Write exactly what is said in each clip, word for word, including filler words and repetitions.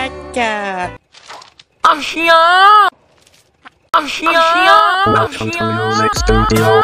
ASHIAAAP! ASHIAAAP! Welcome to Music Studio.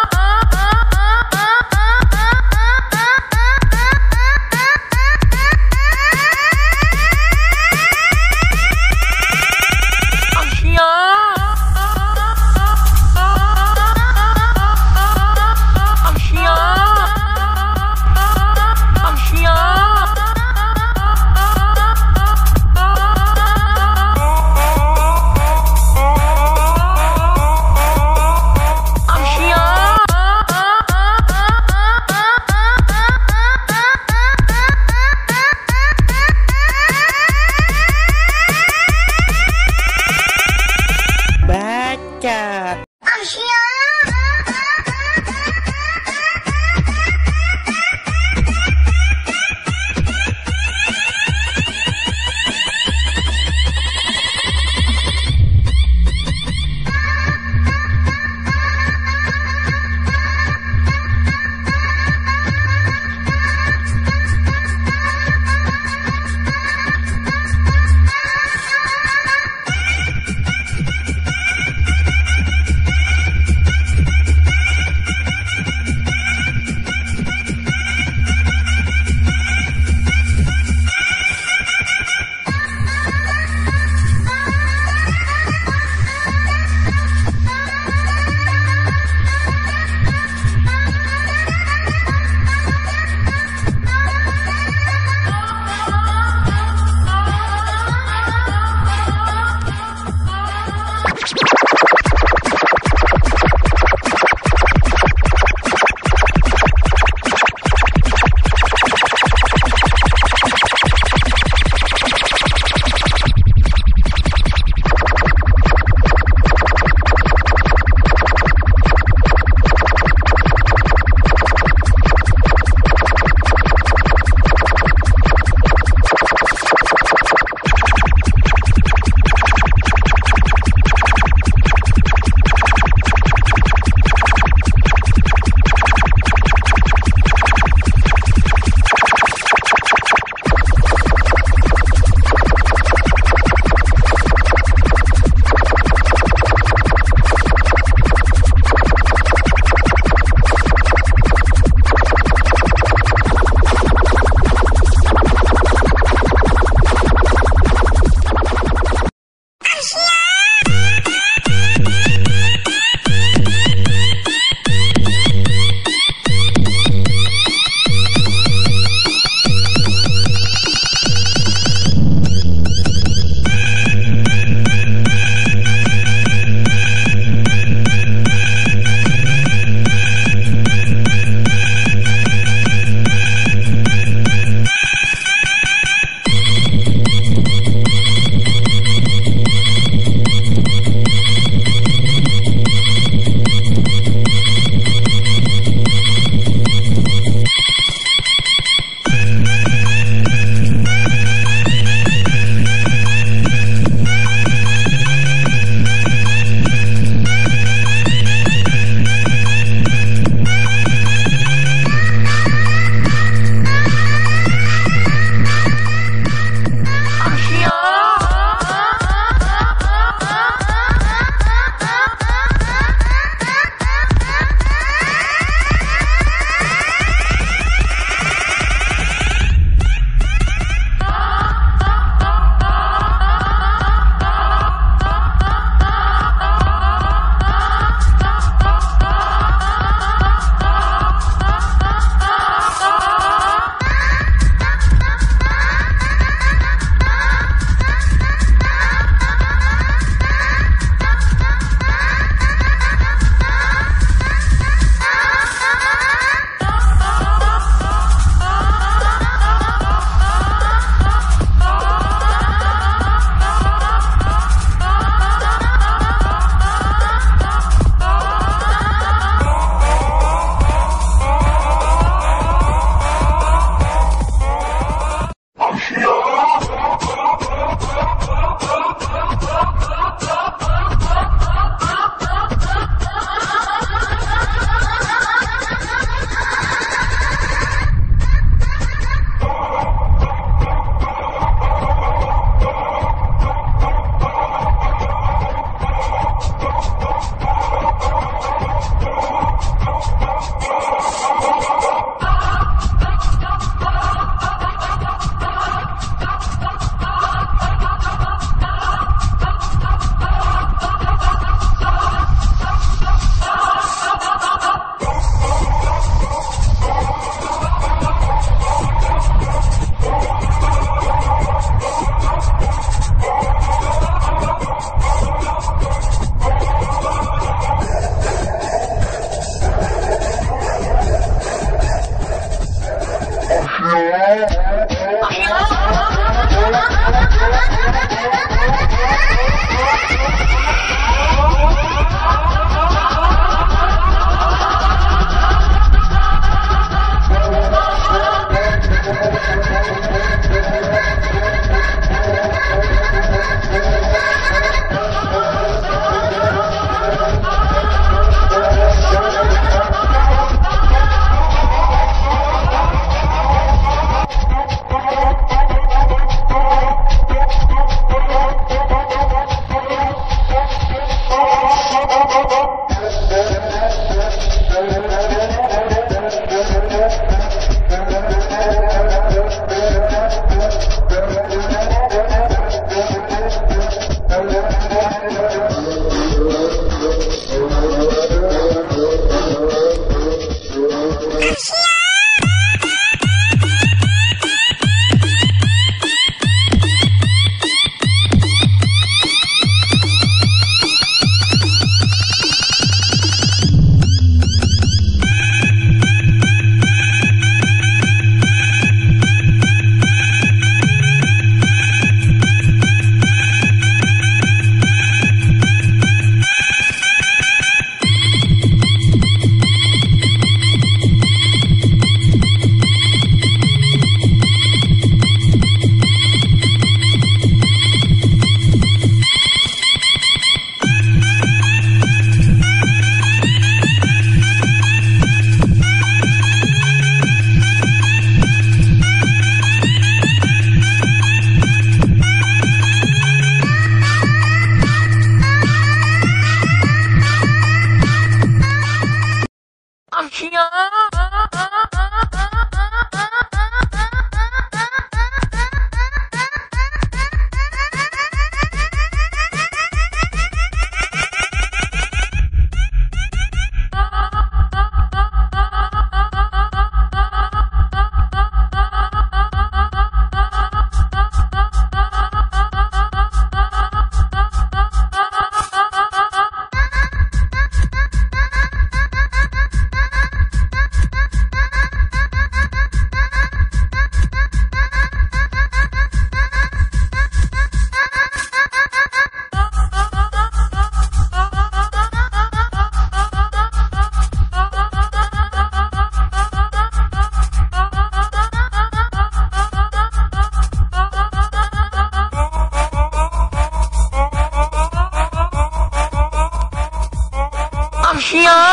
Asia